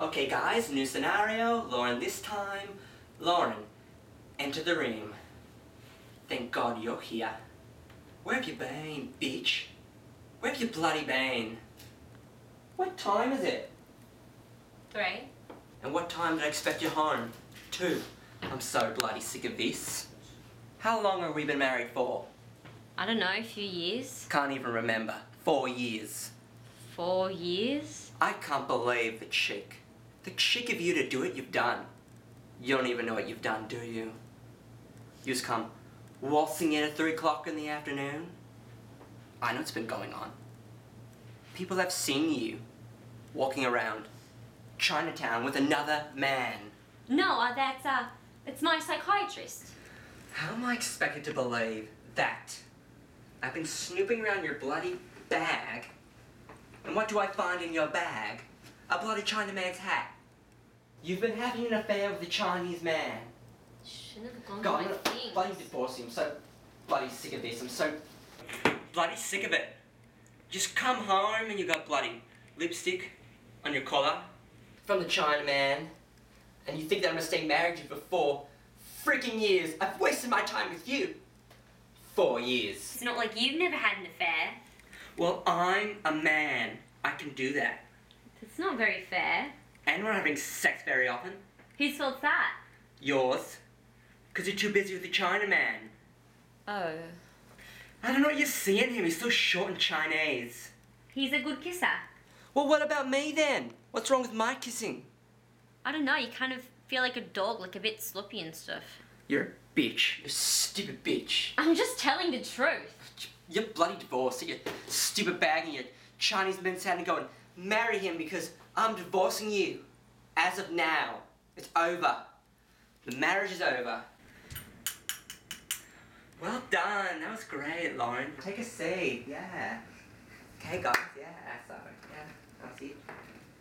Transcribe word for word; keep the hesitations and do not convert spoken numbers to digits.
Okay guys, new scenario, Lauren this time. Lauren, enter the room. Thank God you're here. Where have you been, bitch? Where have you bloody been? What time is it? Three. And what time did I expect you home? Two. I'm so bloody sick of this. How long have we been married for? I don't know, a few years. Can't even remember. Four years. Four years? I can't believe the chick. The chick of you to do it you've done. You don't even know what you've done, do you? You just come waltzing in at three o'clock in the afternoon. I know what's been going on. People have seen you walking around Chinatown with another man. No, uh, that's, uh, it's my psychiatrist. How am I expected to believe that? I've been snooping around your bloody bag, and what do I find in your bag? A bloody Chinaman's hat. You've been having an affair with a Chinese man. Shouldn't have gone God, to my I'm gonna bloody divorce you. I'm so bloody sick of this. I'm so bloody sick of it. Just come home and you got bloody lipstick on your collar from the Chinaman, and you think that I'm gonna stay married to you for four freaking years. I've wasted my time with you. Four years. It's not like you've never had an affair. Well, I'm a man. I can do that. That's not very fair. And we're not having sex very often. Whose fault's that? Yours. Because you're too busy with the Chinaman. Oh. I don't know what you see in him. He's so short and Chinese. He's a good kisser. Well, what about me then? What's wrong with my kissing? I don't know. You kind of feel like a dog, like a bit sloppy and stuff. You're a bitch. You're a stupid bitch. I'm just telling the truth. You're bloody divorced. You're stupid bag and your Chinese man's had to go and marry him because I'm divorcing you. As of now, it's over. The marriage is over. Well done. That was great, Lauren. Take a seat. Yeah. Okay, guys. Yeah. Sorry. Yeah. That's it.